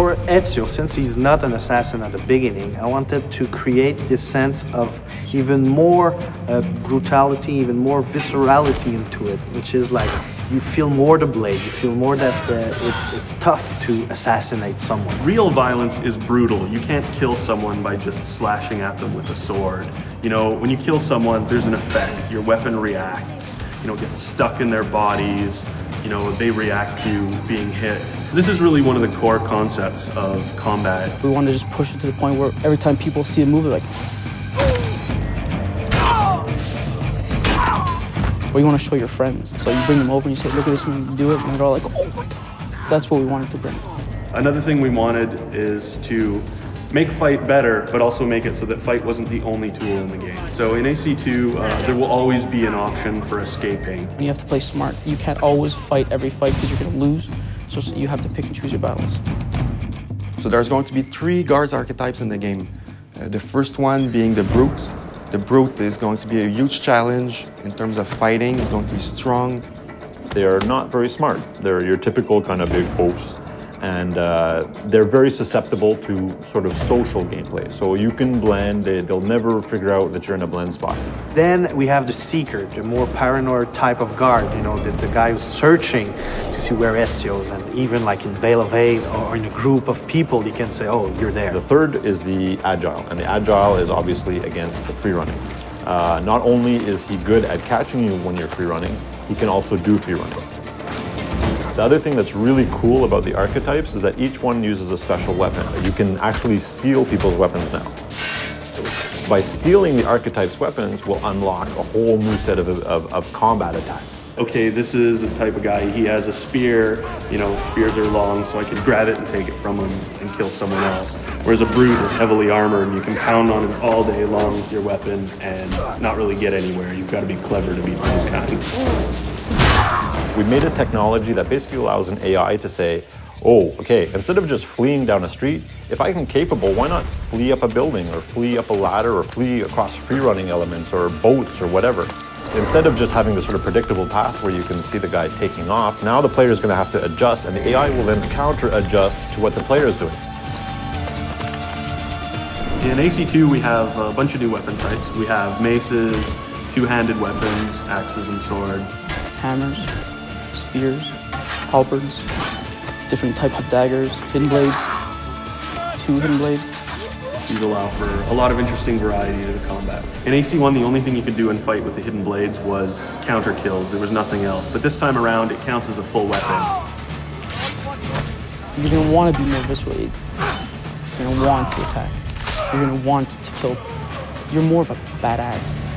for Ezio, since he's not an assassin at the beginning, I wanted to create this sense of even more brutality, even more viscerality into it, which is like you feel more the blade, you feel more that it's tough to assassinate someone. Real violence is brutal. You can't kill someone by just slashing at them with a sword. You know, when you kill someone, there's an effect. Your weapon reacts, you know, gets stuck in their bodies. You know, they react to being hit. This is really one of the core concepts of combat. We want to just push it to the point where every time people see a movie, like... Or you want to show your friends. So you bring them over and you say, look at this man, you do it, and they're all like, oh my God. That's what we wanted to bring. Another thing we wanted is to make fight better, but also make it so that fight wasn't the only tool in the game. So in AC2, there will always be an option for escaping. You have to play smart. You can't always fight every fight because you're going to lose, so you have to pick and choose your battles. So there's going to be three guards archetypes in the game. The first one being the brute. The brute is going to be a huge challenge in terms of fighting. It's going to be strong. They are not very smart. They're your typical kind of big oafs. And they're very susceptible to sort of social gameplay. So you can blend, they'll never figure out that you're in a blend spot. Then we have the seeker, the more paranoid type of guard, you know, the guy who's searching to see where Ezio is. And even like in Bale of Aid or in a group of people, you can say, oh, you're there. The third is the agile, and the agile is obviously against the free running. Not only is he good at catching you when you're free running, he can also do free running. The other thing that's really cool about the archetypes is that each one uses a special weapon. You can actually steal people's weapons now. By stealing the archetype's weapons will unlock a whole new set of combat attacks. Okay, this is the type of guy, he has a spear, you know, spears are long, so I can grab it and take it from him and kill someone else. Whereas a brute is heavily armored and you can pound on him all day long with your weapon and not really get anywhere. You've got to be clever to beat those guys. We made a technology that basically allows an AI to say, oh, okay, instead of just fleeing down a street, if I am capable, why not flee up a building or flee up a ladder or flee across free-running elements or boats or whatever? Instead of just having this sort of predictable path where you can see the guy taking off, now the player is going to have to adjust, and the AI will then counter-adjust to what the player is doing. In AC2, we have a bunch of new weapon types. We have maces, two-handed weapons, axes and swords. Hammers, spears, halberds, different types of daggers, hidden blades, two hidden blades. These allow for a lot of interesting variety to the combat. In AC1, the only thing you could do in fight with the hidden blades was counter kills. There was nothing else. But this time around, it counts as a full weapon. You're going to want to be more visceral. You're going to want to attack. You're going to want to kill. You're more of a badass.